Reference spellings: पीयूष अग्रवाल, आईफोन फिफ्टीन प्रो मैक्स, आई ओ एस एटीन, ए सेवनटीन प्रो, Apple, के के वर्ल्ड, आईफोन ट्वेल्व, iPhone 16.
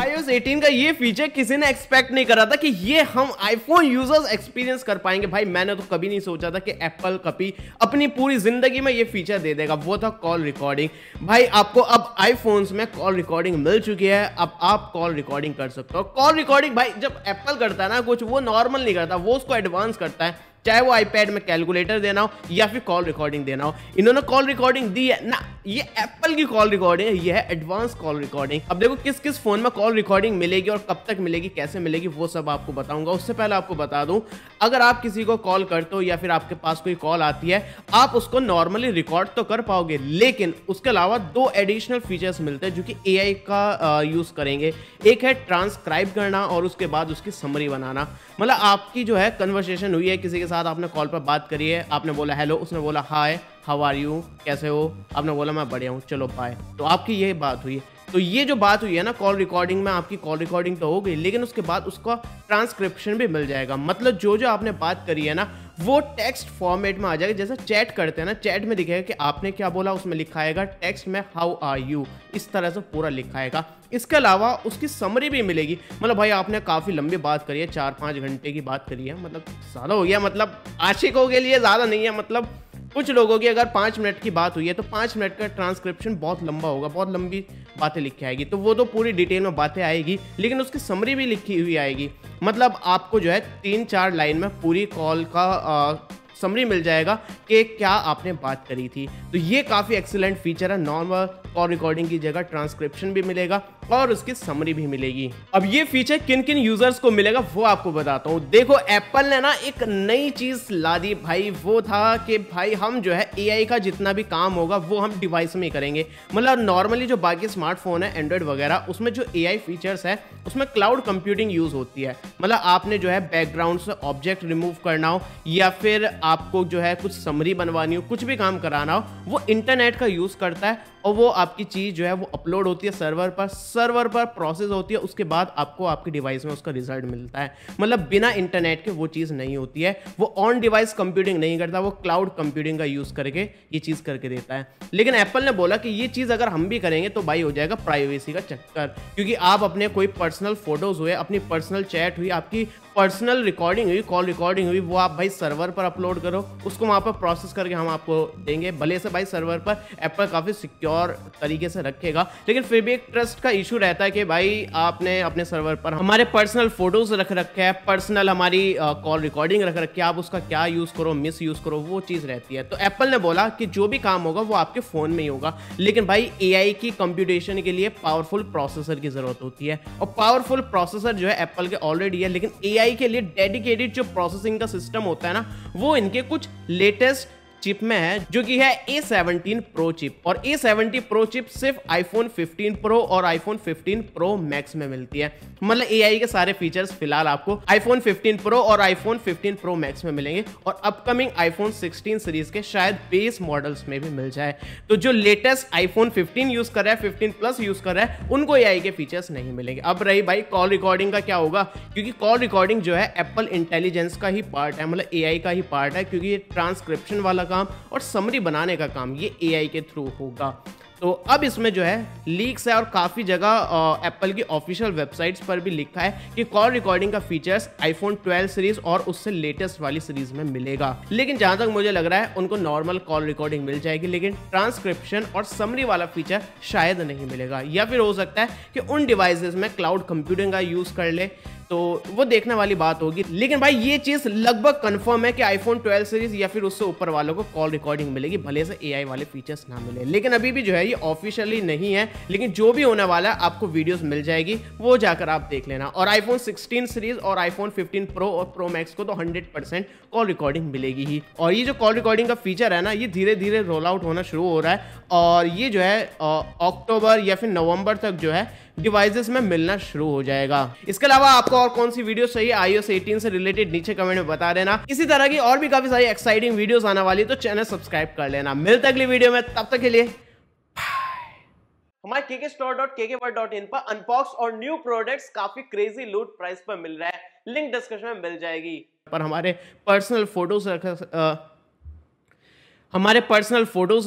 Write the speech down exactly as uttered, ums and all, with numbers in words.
आई ओ एस एटीन का ये फीचर किसी ने एक्सपेक्ट नहीं करा था कि ये हम आईफोन यूजर्स एक्सपीरियंस कर पाएंगे। भाई मैंने तो कभी नहीं सोचा था कि एप्पल कभी अपनी पूरी जिंदगी में ये फीचर दे देगा, वो था कॉल रिकॉर्डिंग। भाई आपको अब आईफोन्स में कॉल रिकॉर्डिंग मिल चुकी है, अब आप कॉल रिकॉर्डिंग कर सकते हो। कॉल रिकॉर्डिंग भाई जब एप्पल करता है ना कुछ, वो नॉर्मल नहीं करता, वो उसको एडवांस करता है, चाहे वो आईपैड में कैलकुलेटर देना हो या फिर कॉल रिकॉर्डिंग देना हो। इन्होंने कॉल रिकॉर्डिंग दी है ना, ये एप्पल की कॉल रिकॉर्डिंग है, ये है एडवांस कॉल रिकॉर्डिंग। अब देखो किस किस फोन में कॉल रिकॉर्डिंग मिलेगी और कब तक मिलेगी, कैसे मिलेगी, वो सब आपको बताऊंगा। उससे पहले आपको बता दूं, अगर आप किसी को कॉल करते हो या फिर आपके पास कोई कॉल आती है, आप उसको नॉर्मली रिकॉर्ड तो कर पाओगे, लेकिन उसके अलावा दो एडिशनल फीचर्स मिलते हैं जो कि ए आई का यूज करेंगे। एक है ट्रांसक्राइब करना और उसके बाद उसकी समरी बनाना। मतलब आपकी जो है कन्वर्सेशन हुई है किसी साथ, आपने कॉल पर बात करी है, आपने बोला हेलो, उसने बोला हाय हाउ आर यू, कैसे हो, आपने बोला मैं बढ़िया हूँ, चलो बाय, तो आपकी ये बात हुई। तो ये जो बात हुई है ना कॉल रिकॉर्डिंग में, आपकी कॉल रिकॉर्डिंग तो हो गई, लेकिन उसके बाद उसका ट्रांसक्रिप्शन भी मिल जाएगा। मतलब जो जो आपने बात करी है ना वो टेक्स्ट फॉर्मेट में आ जाएगा। जैसे चैट करते हैं ना, चैट में दिखेगा कि आपने क्या बोला, उसमें लिखाएगा टेक्स्ट में हाउ आर यू, इस तरह से पूरा लिखाएगा। इसके अलावा उसकी समरी भी मिलेगी। मतलब भाई आपने काफ़ी लंबी बात करी है, चार पाँच घंटे की बात करी है, मतलब ज़्यादा हो गया, मतलब आशिकों के लिए ज़्यादा नहीं है, मतलब कुछ लोगों की अगर पाँच मिनट की बात हुई है तो पाँच मिनट का ट्रांसक्रिप्शन बहुत लंबा होगा, बहुत लंबी बातें लिखी आएगी, तो वो तो पूरी डिटेल में बातें आएगी, लेकिन उसकी समरी भी लिखी हुई आएगी। मतलब आपको जो है तीन चार लाइन में पूरी कॉल का आ, समरी मिल जाएगा कि क्या आपने बात करी थी। तो ये काफ़ी एक्सीलेंट फीचर है, नॉर्मल कॉल रिकॉर्डिंग की जगह ट्रांसक्रिप्शन भी मिलेगा और उसकी समरी भी मिलेगी। अब ये फीचर किन किन यूजर्स को मिलेगा वो आपको बताता हूँ। देखो एप्पल ने ना एक नई चीज ला दी भाई, वो था कि भाई हम जो है एआई का जितना भी काम होगा वो हम डिवाइस में ही करेंगे। मतलब नॉर्मली जो बाकी स्मार्टफोन है एंड्रॉयड वगैरह, उसमें जो एआई फीचर्स है उसमें क्लाउड कंप्यूटिंग यूज होती है। मतलब आपने जो है बैकग्राउंड से ऑब्जेक्ट रिमूव करना हो या फिर आपको जो है कुछ समरी बनवानी हो, कुछ भी काम कराना हो, वो इंटरनेट का यूज करता है और वो आपकी चीज़ जो है वो अपलोड होती है सर्वर पर, सर्वर पर प्रोसेस होती है, उसके बाद आपको आपके डिवाइस में उसका रिजल्ट मिलता है। मतलब बिना इंटरनेट के वो चीज़ नहीं होती है, वो ऑन डिवाइस कंप्यूटिंग नहीं करता, वो क्लाउड कंप्यूटिंग का यूज़ करके ये चीज़ करके देता है। लेकिन एप्पल ने बोला कि ये चीज़ अगर हम भी करेंगे तो भाई हो जाएगा प्राइवेसी का चक्कर, क्योंकि आप अपने कोई पर्सनल फोटोज़ हुए, अपनी पर्सनल चैट हुई, आपकी पर्सनल रिकॉर्डिंग हुई, कॉल रिकॉर्डिंग हुई, वो आप भाई सर्वर पर अपलोड करो, उसको वहाँ पर प्रोसेस करके हम आपको देंगे। भले से भाई सर्वर पर एप्पल काफ़ी सिक्योर तरीके से रखेगा, लेकिन फिर भी एक ट्रस्ट का इशू रहता है कि भाई आपने अपने सर्वर पर हमारे पर्सनल फोटोज़ रख रखे हैं, पर्सनल हमारी कॉल रिकॉर्डिंग रख रखी है, आप उसका क्या यूज़ करो, मिस यूज़ करो, वो चीज़ रहती है। तो एप्पल ने बोला कि जो भी काम होगा वो आपके फ़ोन में ही होगा, लेकिन भाई ए आई की कंप्यूटेशन के लिए पावरफुल प्रोसेसर की ज़रूरत होती है, और पावरफुल प्रोसेसर जो है एप्पल के ऑलरेडी है, लेकिन ए आई के लिए डेडिकेटेड जो प्रोसेसिंग का सिस्टम होता है ना वो इनके कुछ लेटेस्ट चिप में है, जो कि है ए सेवनटीन प्रो चिप। और ए सेवनटीन प्रो चिप सिर्फ आईफोन फिफ्टीन प्रो और आईफोन फिफ्टीन प्रो मैक्स में मिलती है। मतलब एआई के सारे फीचर्स फिलहाल आपको आईफोन फिफ्टीन प्रो और आईफोन फिफ्टीन प्रो मैक्स में मिलेंगे, और अपकमिंग आईफोन सिक्सटीन सीरीज के शायद बेस मॉडल्स में भी मिल जाए। तो जो लेटेस्ट आईफोन फिफ्टीन यूज कर रहा है, फिफ्टीन प्लस यूज कर रहा है, उनको एआई के फीचर्स नहीं मिलेंगे। अब रही भाई कॉल रिकॉर्डिंग का क्या होगा, क्योंकि कॉल रिकॉर्डिंग जो है एप्पल इंटेलिजेंस का ही पार्ट है, मतलब एआई का ही पार्ट है, क्योंकि ये ट्रांसक्रिप्शन वाला काम और समरी बनाने का काम ये एआई के थ्रू होगा। तो अब इसमें जो है लीक्स है और काफ़ी जगह एप्पल की ऑफिशियल वेबसाइट्स पर भी लिखा है कि कॉल रिकॉर्डिंग का फीचर्स आईफोन ट्वेल्व सीरीज और उससे लेटेस्ट वाली सीरीज में मिलेगा, लेकिन जहाँ तक मुझे लग रहा है उनको नॉर्मल कॉल रिकॉर्डिंग मिल जाएगी, लेकिन ट्रांसक्रिप्शन और समरी वाला फीचर शायद नहीं मिलेगा, या फिर हो सकता है कि उन डिवाइसेस में क्लाउड कंप्यूटिंग का यूज़ कर ले, तो वो देखने वाली बात होगी। लेकिन भाई ये चीज़ लगभग कंफर्म है कि आईफोन ट्वेल्व सीरीज या फिर उससे ऊपर वालों को कॉल रिकॉर्डिंग मिलेगी, भले से एआई वाले फीचर्स ना मिले। लेकिन अभी भी जो है ये ऑफिशियली नहीं है, लेकिन जो भी होने वाला है आपको वीडियोस मिल जाएगी, वो जाकर आप देख लेना। और आईफोन सिक्सटीन सीरीज और आईफोन फिफ्टीन प्रो और प्रो मैक्स को तो हंड्रेड परसेंट कॉल रिकॉर्डिंग मिलेगी ही। और ये जो कॉल रिकॉर्डिंग का फीचर है ना, ये धीरे धीरे रोल आउट होना शुरू हो रहा है, और ये जो है अक्टूबर या फिर नवंबर तक जो है डिवाइसेस में मिलना शुरू हो जाएगा। इसके अलावा आपको और कौन सी वीडियो चाहिए आई ओ एस एटीन से रिलेटेड, नीचे कमेंट में बता देना। इसी तरह की और भी काफी सारी एक्साइटिंग वीडियोस आने वाली है, तो चैनल सब्सक्राइब कर लेना। मिलते अगली वीडियो में, तब तक के लिए हमारे के के स्टोर डॉट के के वर्ल्ड डॉट इन पर अनबॉक्स और न्यू प्रोडक्ट्स काफी क्रेजी लूट प्राइस पर मिल रहा है, लिंक डिस्क्रिप्शन में मिल जाएगी। पर हमारे पर्सनल फोटोज हमारे पर्सनल फोटोज